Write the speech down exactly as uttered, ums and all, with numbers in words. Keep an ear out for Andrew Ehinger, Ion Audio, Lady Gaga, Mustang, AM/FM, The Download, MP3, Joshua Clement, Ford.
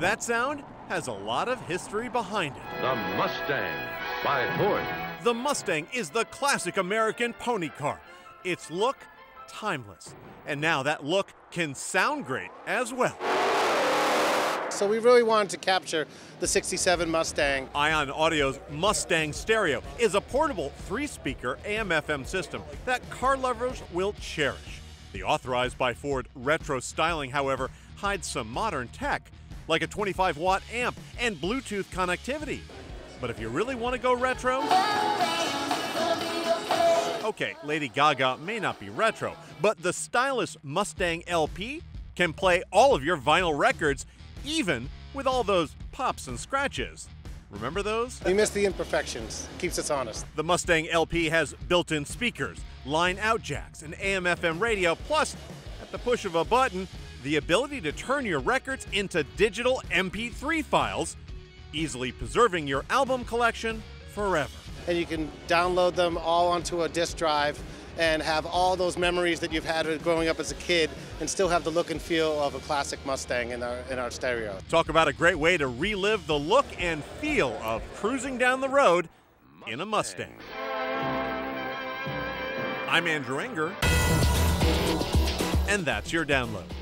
That sound has a lot of history behind it. The Mustang by Ford. The Mustang is the classic American pony car. Its look, timeless. And now that look can sound great as well. So we really wanted to capture the sixty-seven Mustang. Ion Audio's Mustang Stereo is a portable three-speaker A M F M system that car lovers will cherish. The authorized by Ford retro styling, however, hides some modern tech, like a twenty-five watt amp and Bluetooth connectivity. But if you really want to go retro, okay, Lady Gaga may not be retro, but the stylish Mustang L P can play all of your vinyl records, even with all those pops and scratches. Remember those? We miss the imperfections. Keeps us honest. The Mustang L P has built-in speakers, line-out jacks, an A M F M radio, plus, at the push of a button, the ability to turn your records into digital M P three files, easily preserving your album collection forever. And you can download them all onto a disk drive and have all those memories that you've had growing up as a kid and still have the look and feel of a classic Mustang in our, in our stereo. Talk about a great way to relive the look and feel of cruising down the road in a Mustang. I'm Andrew Ehinger, and that's your download.